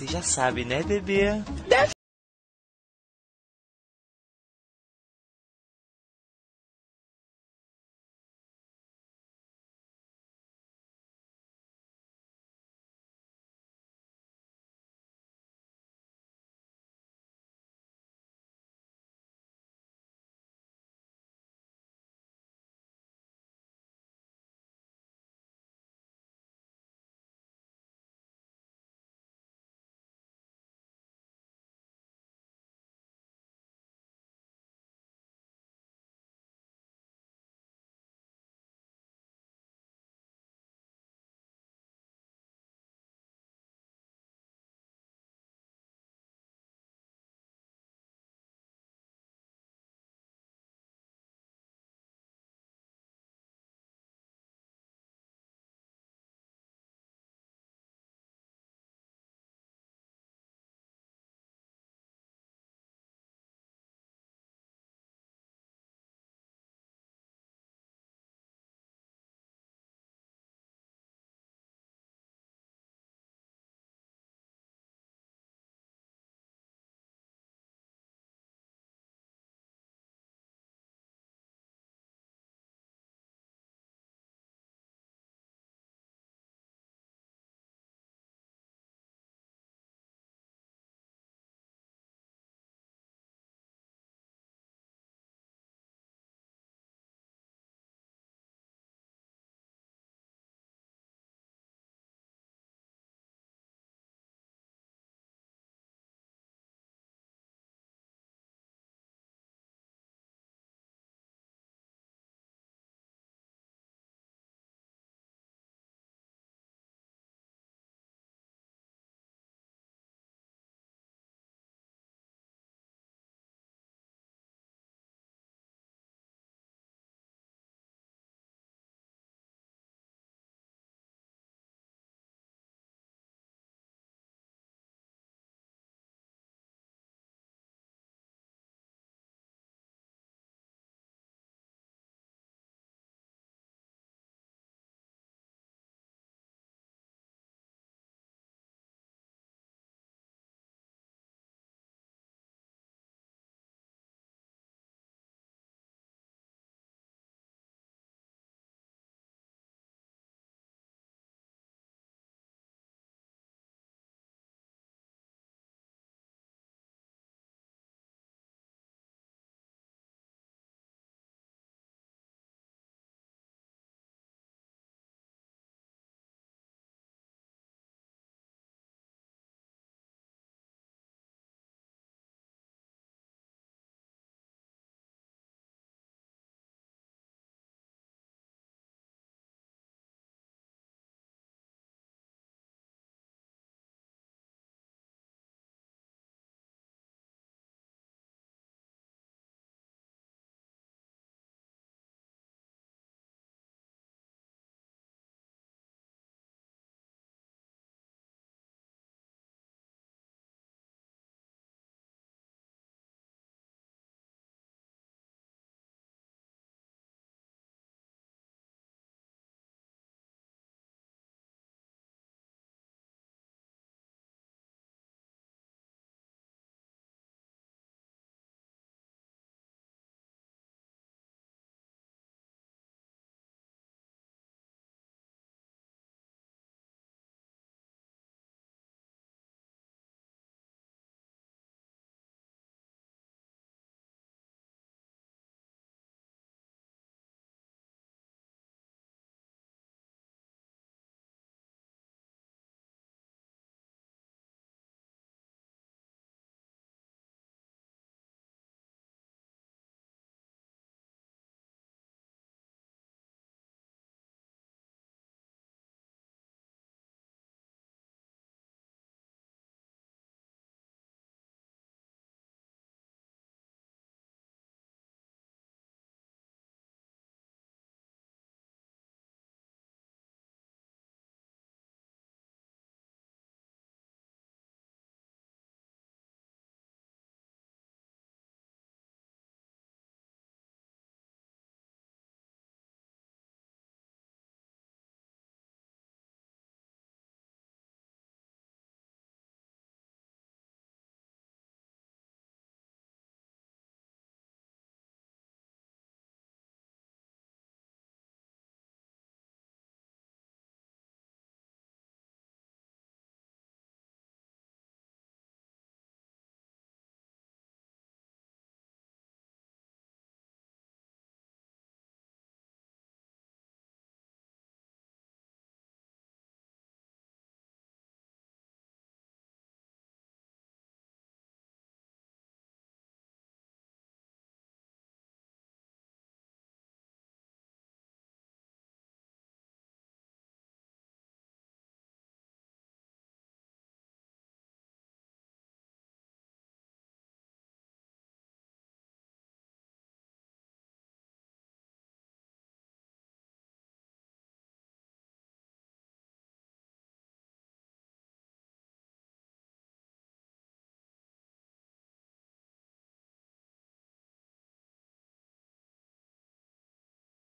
Você já sabe, né, bebê?